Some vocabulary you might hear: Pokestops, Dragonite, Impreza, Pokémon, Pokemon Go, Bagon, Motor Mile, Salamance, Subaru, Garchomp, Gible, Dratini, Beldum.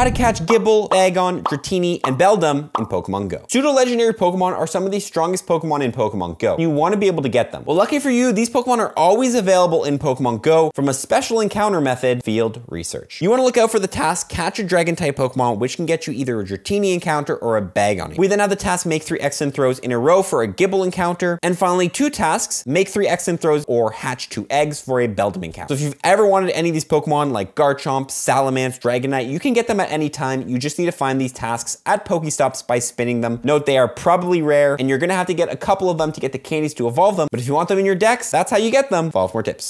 how to catch Gible, Bagon, Dratini, and Beldum in Pokemon Go. Pseudo-legendary Pokemon are some of the strongest Pokemon in Pokemon Go. You want to be able to get them. Well, lucky for you, these Pokemon are always available in Pokemon Go from a special encounter method, field research. You want to look out for the task, catch a Dragon-type Pokemon, which can get you either a Dratini encounter or a Bagon. We then have the task, make 3 excellent throws in a row for a Gible encounter. And finally, 2 tasks, make 3 excellent throws or hatch 2 eggs for a Beldum encounter. So if you've ever wanted any of these Pokemon like Garchomp, Salamance, Dragonite, you can get them at any time. You just need to find these tasks at Pokestops by spinning them. Note they are probably rare and you're gonna have to get a couple of them to get the candies to evolve them. But if you want them in your decks, that's how you get them. Follow for more tips.